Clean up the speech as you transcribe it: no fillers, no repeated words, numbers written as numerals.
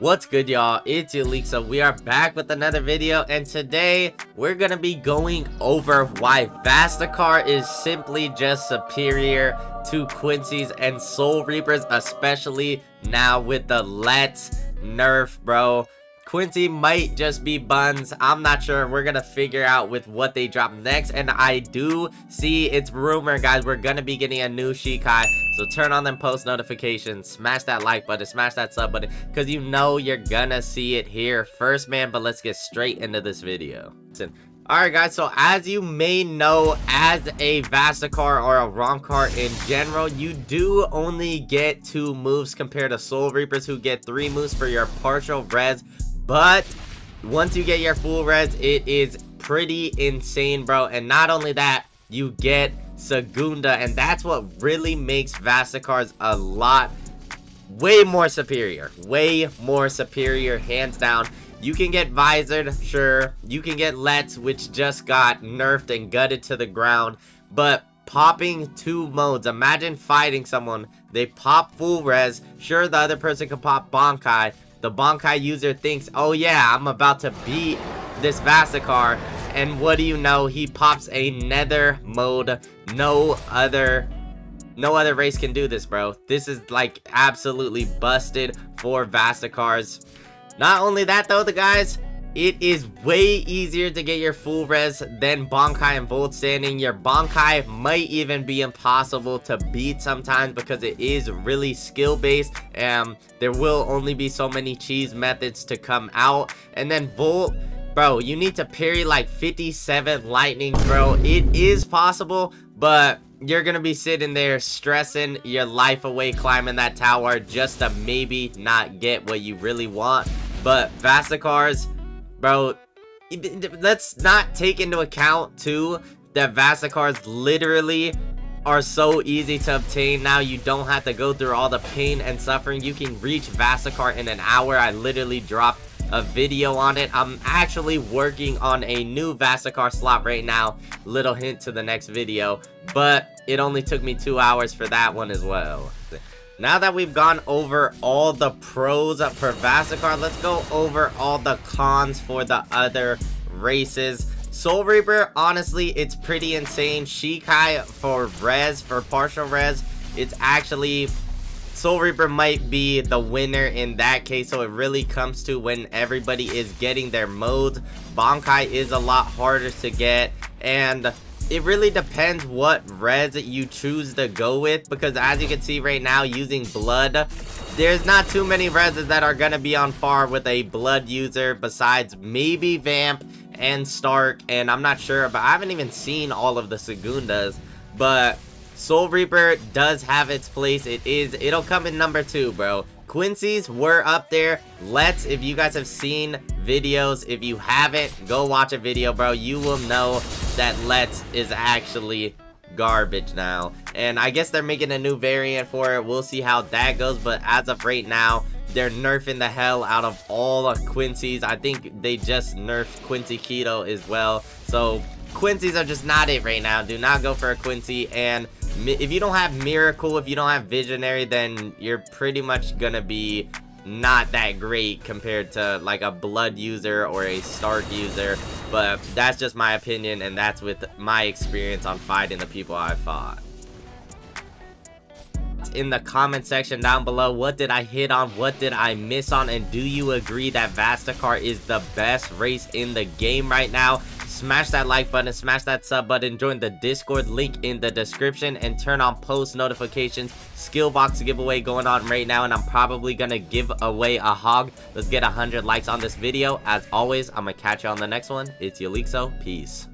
What's good, y'all? It's Yelixo. We are back with another video, and today we're gonna be going over why Vastocar is simply just superior to Quincy's and Soul Reapers, especially now with the Let's nerf, bro. Quincy might just be buns, I'm not sure. We're gonna figure out with what they drop next, and I do see it's rumor, guys, we're gonna be getting a new Shikai. So turn on them post notifications, smash that like button, smash that sub button, because you know you're gonna see it here first, man. But let's get straight into this video. Listen. Alright guys, so as you may know, as a Vastocar or a Romp car in general, you do only get 2 moves compared to Soul Reapers who get 3 moves for your partial res. But once you get your full res, it is pretty insane, bro. And not only that, you get Segunda, and that's what really makes Vastocars a lot way more superior, hands down. You can get Visor, sure. You can get Let's, which just got nerfed and gutted to the ground. But popping 2 modes, imagine fighting someone, they pop full res, sure, the other person can pop Bankai. The Bankai user thinks, oh yeah, I'm about to beat this Vastocar. And what do you know? He pops another mode. No other race can do this, bro. This is like absolutely busted for Vastocars. Not only that though, the guys, it is way easier to get your full res than Bankai and Volt standing. Your Bankai might even be impossible to beat sometimes because it is really skill based, and there will only be so many cheese methods to come out. And then Volt, bro, you need to parry like 57 lightnings, bro. It is possible, but you're gonna be sitting there stressing your life away climbing that tower just to maybe not get what you really want. But Vastocars, bro, let's not take into account too that Vastocars literally are so easy to obtain now. You don't have to go through all the pain and suffering. You can reach Vastocar in an hour. I literally dropped a video on it. I'm actually working on a new Vastocar slot right now, little hint to the next video, but it only took me 2 hours for that one as well. Now that we've gone over all the pros for Vastocar, let's go over all the cons for the other races. Soul Reaper, honestly, it's pretty insane. Shikai for res, for partial res, it's actually, Soul Reaper might be the winner in that case. So it really comes to when everybody is getting their modes. Bankai is a lot harder to get, and it really depends what res you choose to go with, because as you can see right now, using blood, there's not too many reses that are going to be on par with a blood user besides maybe Vamp and Stark, and I'm not sure, but I haven't even seen all of the Segundas. But Soul Reaper does have its place. It'll come in number 2, bro. Quincy's were up there. Let's, if you guys have seen videos, if you haven't, go watch a video, bro. You will know that Let's is actually garbage now, and I guess they're making a new variant for it. We'll see how that goes, but as of right now, they're nerfing the hell out of all of Quincy's. I think they just nerfed Quincy Keto as well, so Quincy's are just not it right now. Do not go for a Quincy, and if you don't have Miracle, if you don't have Visionary, then you're pretty much gonna be not that great compared to like a blood user or a Stark user. But that's just my opinion, and that's with my experience on fighting the people I fought. In the comment section down below, what did I hit on, what did I miss on, and do you agree that Vastocar is the best race in the game right now? Smash that like button, smash that sub button, join the Discord, link in the description, and turn on post notifications. Skillbox giveaway going on right now, and I'm probably gonna give away a hog. Let's get 100 likes on this video. As always, I'm gonna catch you on the next one. It's Yelixo. Peace.